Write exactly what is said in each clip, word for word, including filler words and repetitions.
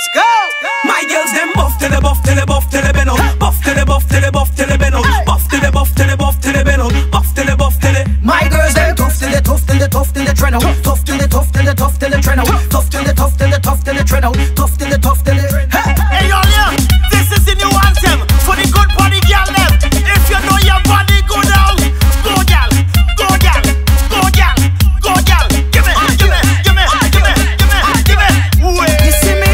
Let's go. My girls them buff till they buff till they buff till they bend on. Buff till they buff till they buff till they bend on. Buff till they buff till they buff till they bend on. Buff till they buff till they. My girls them tough till they tough till they tough till they trend on. Tough till they tough till they tough till they trend on. Tough till they tough till they tough till they trend on. Tough till they tough till they. Hey yo yo, this is the new anthem for the good body girl them. If you know your body good out, go girl, go girl, go girl, go girl. Give me, give me, give me, give me, give me, give me. You see me?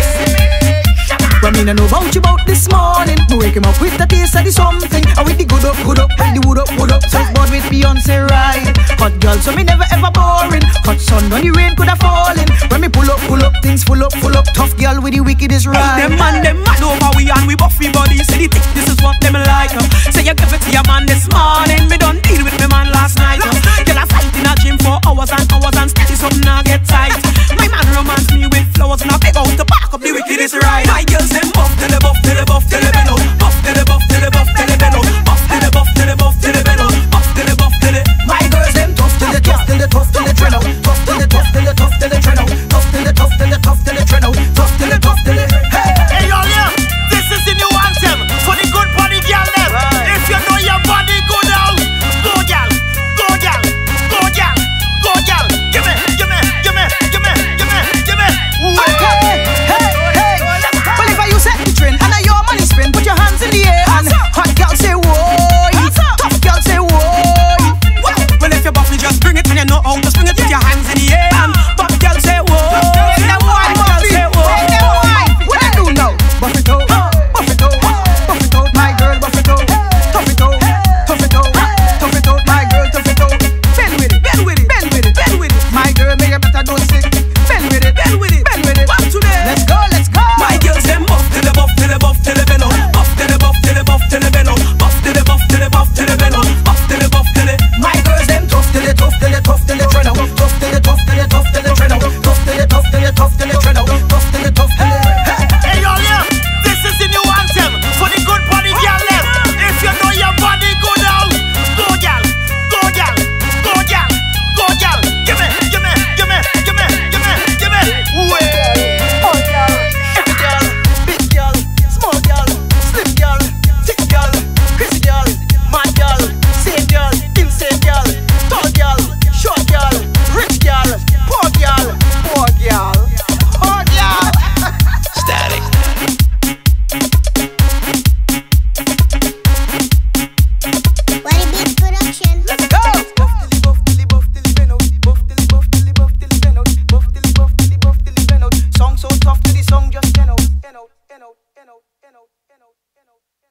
But me no know about you about this morning. Me wake him up with the taste of the something. I with the good up, good up, with the wood up, wood up. Surfboard with Beyonce ride. Hot girl, so me never ever boring. Hot sun on the rain coulda falling. When me pull up, pull up, things full up, full up. Tough girl with the wickedest ride. Them man, them mad over we and we buffy body. Say the thick, this is what them like. Say you give it to your man this morning. Me done deal with me man last night. Girl I fight in a gym for hours and hours and steady something I get tight. My man romance me with flowers and I beg out to back up the wickedest ride. My girls them buff till they buff till they buff till they bend out. Buff till they buff till they buff till they bend out. Buff till they buff till they buff till they bend out. Buff till they buff till they. My girls them tough till they tough till they tough till they trend out. Tough till they tough till they tough till they trend out. Tough till they tough till they tough till they trend out. Tough till they tough till they. Hey hey yo yo, this is the new anthem for the good body girl them. If you know your body good out, go girl, go girl, go girl, go girl. Give me, give me, give me, give me, give me, give me. Hey.